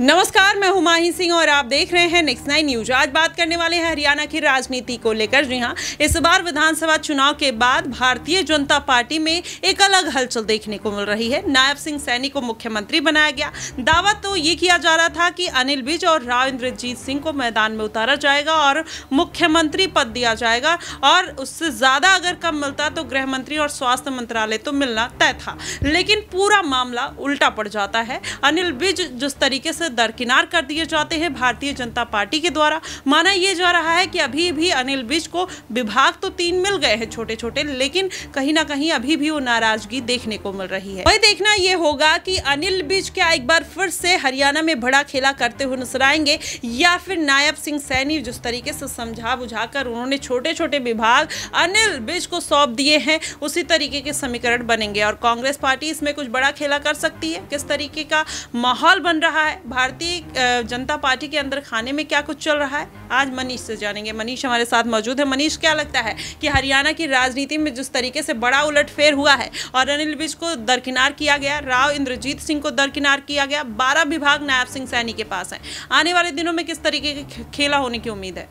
नमस्कार, मैं माही सिंह और आप देख रहे हैं नेक्स्ट नाइन न्यूज। आज बात करने वाले हैं हरियाणा की राजनीति को लेकर। जी हाँ, इस बार विधानसभा चुनाव के बाद भारतीय जनता पार्टी में एक अलग हलचल देखने को मिल रही है। नायब सिंह सैनी को मुख्यमंत्री बनाया गया। दावा तो ये किया जा रहा था कि अनिल विज और राव इंद्रजीत सिंह को मैदान में उतारा जाएगा और मुख्यमंत्री पद दिया जाएगा, और उससे ज़्यादा अगर कम मिलता तो गृह मंत्री और स्वास्थ्य मंत्रालय तो मिलना तय था। लेकिन पूरा मामला उल्टा पड़ जाता है। अनिल विज जिस तरीके से दरकिनार कर दिए जाते हैं भारतीय जनता पार्टी के द्वारा, माना यह जा रहा है कि अभी भी अनिल विज को विभाग तो 3 मिल गए हैं छोटे छोटे, लेकिन कहीं ना कहीं अभी भी वो नाराजगी देखने को मिल रही है। वही देखना यह होगा कि अनिल विज क्या एक बार फिर से हरियाणा में बड़ा खेला करते हुए नजर आएंगे, या फिर नायब सिंह सैनी जिस तरीके से समझा बुझाकर उन्होंने छोटे छोटे विभाग अनिल विज को सौंप दिए हैं, उसी तरीके के समीकरण बनेंगे और कांग्रेस पार्टी इसमें कुछ बड़ा खेला कर सकती है। किस तरीके का माहौल बन रहा है भारतीय जनता पार्टी के अंदर, खाने में क्या कुछ चल रहा है, आज मनीष से जानेंगे। मनीष हमारे साथ मौजूद है। मनीष, क्या लगता है कि हरियाणा की राजनीति में जिस तरीके से बड़ा उलटफेर हुआ है और अनिल विज को दरकिनार किया गया, राव इंद्रजीत सिंह को दरकिनार किया गया, 12 विभाग नायब सिंह सैनी के पास हैं, आने वाले दिनों में किस तरीके के खेला होने की उम्मीद है?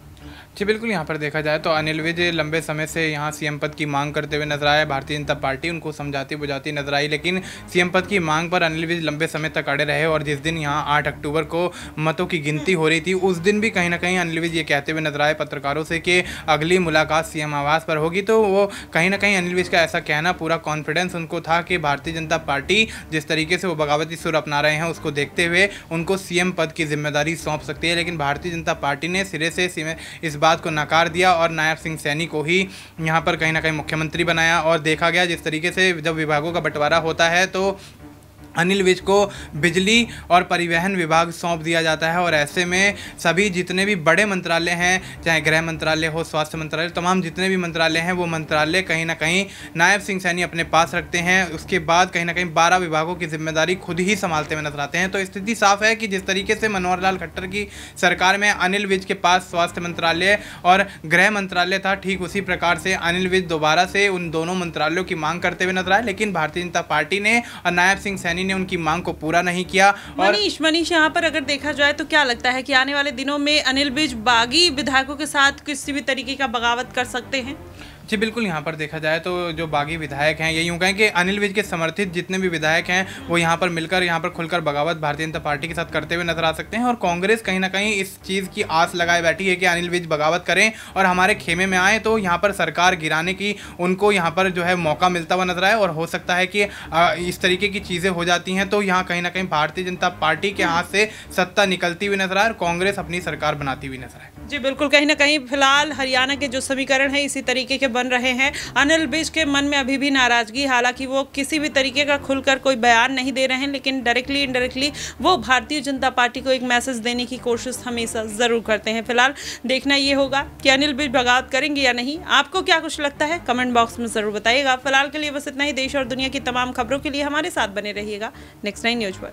जी बिल्कुल, यहाँ पर देखा जाए तो अनिल विज लंबे समय से यहाँ सीएम पद की मांग करते हुए नजर आए। भारतीय जनता पार्टी उनको समझाती बुझाती नजर आई, लेकिन सीएम पद की मांग पर अनिल विज लंबे समय तक अड़े रहे। और जिस दिन यहाँ 8 अक्टूबर को मतों की गिनती हो रही थी, उस दिन भी कहीं ना कहीं अनिल विज ये कहते हुए नजर आए पत्रकारों से कि अगली मुलाकात सीएम आवास पर होगी। तो वो कहीं ना कहीं अनिल विज का ऐसा कहना, पूरा कॉन्फिडेंस उनको था कि भारतीय जनता पार्टी जिस तरीके से वो बगावती सुर अपना रहे हैं, उसको देखते हुए उनको सीएम पद की जिम्मेदारी सौंप सकती है। लेकिन भारतीय जनता पार्टी ने सिरे से इस बात को नकार दिया और नायब सिंह सैनी को ही यहाँ पर कहीं ना कहीं मुख्यमंत्री बनाया। और देखा गया जिस तरीके से जब विभागों का बंटवारा होता है तो अनिल विज को बिजली और परिवहन विभाग सौंप दिया जाता है। और ऐसे में सभी जितने भी बड़े मंत्रालय हैं, चाहे गृह मंत्रालय हो, स्वास्थ्य मंत्रालय, तमाम जितने भी मंत्रालय हैं, वो मंत्रालय कहीं ना कहीं नायब सिंह सैनी अपने पास रखते हैं। उसके बाद कहीं ना कहीं 12 विभागों की जिम्मेदारी खुद ही संभालते हुए नजर आते हैं। तो स्थिति साफ है कि जिस तरीके से मनोहर लाल खट्टर की सरकार में अनिल विज के पास स्वास्थ्य मंत्रालय और गृह मंत्रालय था, ठीक उसी प्रकार से अनिल विज दोबारा से उन दोनों मंत्रालयों की मांग करते हुए नजर आए। लेकिन भारतीय जनता पार्टी ने और नायब सिंह सैनी ने उनकी मांग को पूरा नहीं किया। और मनीष, यहाँ पर अगर देखा जाए तो क्या लगता है कि आने वाले दिनों में अनिल विज बागी विधायकों के साथ किसी भी तरीके का बगावत कर सकते हैं? जी बिल्कुल, यहाँ पर देखा जाए तो जो बागी विधायक हैं, ये यूँ कहें कि अनिल विज के समर्थित जितने भी विधायक हैं, वो यहाँ पर मिलकर यहाँ पर खुलकर बगावत भारतीय जनता पार्टी के साथ करते हुए नजर आ सकते हैं। और कांग्रेस कहीं ना कहीं इस चीज़ की आस लगाए बैठी है कि अनिल विज बगावत करें और हमारे खेमे में आएँ, तो यहाँ पर सरकार गिराने की उनको यहाँ पर जो है मौका मिलता हुआ नजर आए। और हो सकता है कि इस तरीके की चीज़ें हो जाती हैं तो यहाँ कहीं ना कहीं भारतीय जनता पार्टी के हाथ से सत्ता निकलती हुई नजर आए और कांग्रेस अपनी सरकार बनाती हुई नजर आए। जी बिल्कुल, कहीं ना कहीं फिलहाल हरियाणा के जो समीकरण है इसी तरीके के बन रहे हैं। अनिल विज के मन में अभी भी नाराजगी, हालांकि वो किसी भी तरीके का खुलकर कोई बयान नहीं दे रहे हैं, लेकिन डायरेक्टली इनडायरेक्टली वो भारतीय जनता पार्टी को एक मैसेज देने की कोशिश हमेशा ज़रूर करते हैं। फिलहाल देखना ये होगा कि अनिल विज बगावत करेंगे या नहीं। आपको क्या कुछ लगता है कमेंट बॉक्स में ज़रूर बताइएगा। फिलहाल के लिए बस इतना ही। देश और दुनिया की तमाम खबरों के लिए हमारे साथ बने रहिएगा नेक्स्ट नाइन न्यूज पर।